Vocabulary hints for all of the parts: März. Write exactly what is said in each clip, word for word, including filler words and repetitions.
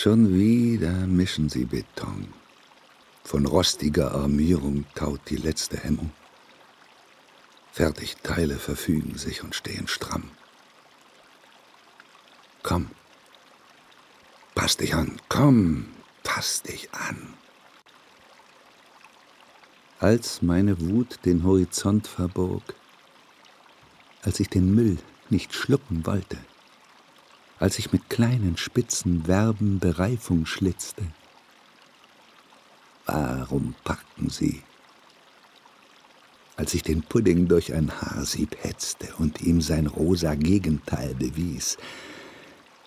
Schon wieder mischen sie Beton. Von rostiger Armierung taut die letzte Hemmung. Fertigteile verfügen sich und stehen stramm. Komm, pass dich an, komm, pass dich an. Als meine Wut den Horizont verborg, als ich den Müll nicht schlucken wollte, als ich mit kleinen spitzen Verben Bereifung schlitzte. Warum packten sie? Als ich den Pudding durch ein Haarsieb hetzte und ihm sein rosa Gegenteil bewies,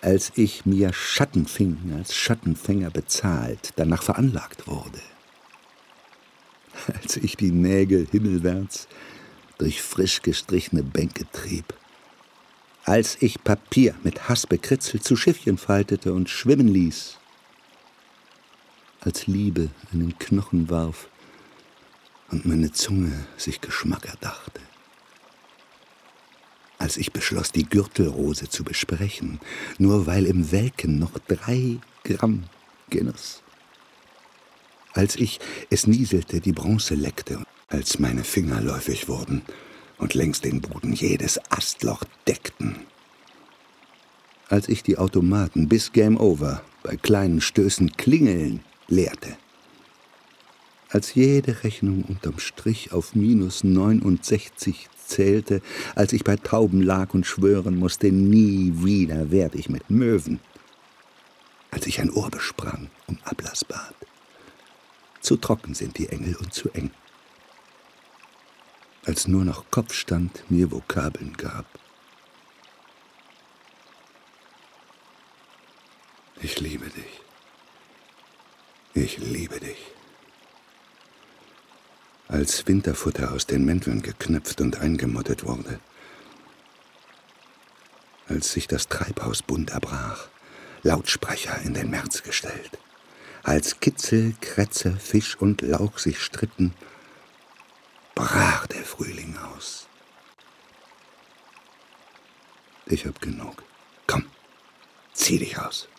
als ich mir Schattenfinken als Schattenfänger bezahlt, danach veranlagt wurde, als ich die Nägel himmelwärts durch frisch gestrichene Bänke trieb, als ich Papier mit Hass bekritzelt zu Schiffchen faltete und schwimmen ließ, als Liebe einen Knochen warf und meine Zunge sich Geschmack erdachte, als ich beschloss, die Gürtelrose zu besprechen, nur weil im Welken noch drei Gramm Genuss, als ich es nieselte, die Bronze leckte, als meine Finger läufig wurden und längs den Boden jedes Astloch deckten, als ich die Automaten bis Game Over bei kleinen Stößen klingeln leerte, als jede Rechnung unterm Strich auf minus neunundsechzig zählte, als ich bei Tauben lag und schwören musste, nie wieder werde ich mit Möwen, als ich ein Ohr besprang um Ablass bat. Zu trocken sind die Engel und zu eng. Als nur noch Kopfstand mir Vokabeln gab. Ich liebe dich. Ich liebe dich. Als Winterfutter aus den Mänteln geknöpft und eingemottet wurde. Als sich das Treibhaus bunt erbrach, Lautsprecher in den März gestellt. Als Kitzel, Kretze, Fisch und Lauch sich stritten, brach der Frühling aus. Ich hab genug. Komm, zieh dich aus.